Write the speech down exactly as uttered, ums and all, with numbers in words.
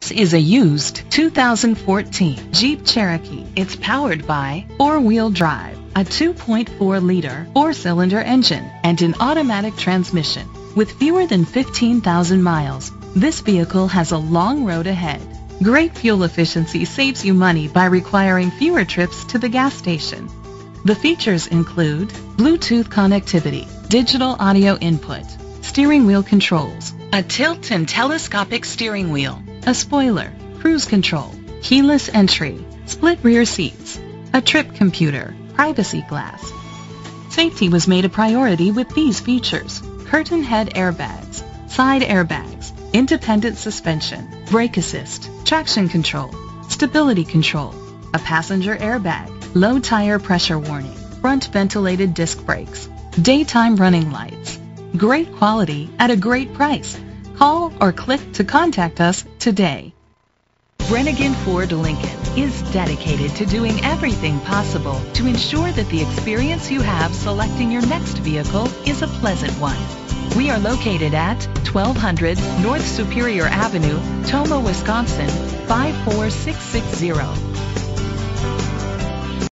This is a used two thousand fourteen Jeep Cherokee. It's powered by four-wheel drive, a two point four liter four-cylinder engine, and an automatic transmission. With fewer than fifteen thousand miles, this vehicle has a long road ahead. Great fuel efficiency saves you money by requiring fewer trips to the gas station. The features include Bluetooth connectivity, digital audio input, steering wheel controls, a tilt and telescopic steering wheel, a spoiler, cruise control, keyless entry, split rear seats, a trip computer, privacy glass. Safety was made a priority with these features: curtain head airbags, side airbags, independent suspension, brake assist, traction control, stability control, a passenger airbag, low tire pressure warning, front ventilated disc brakes, daytime running lights. Great quality at a great price. Call or click to contact us today. Brenengen Ford Lincoln is dedicated to doing everything possible to ensure that the experience you have selecting your next vehicle is a pleasant one. We are located at twelve hundred North Superior Avenue, Tomah, Wisconsin, five four six six zero.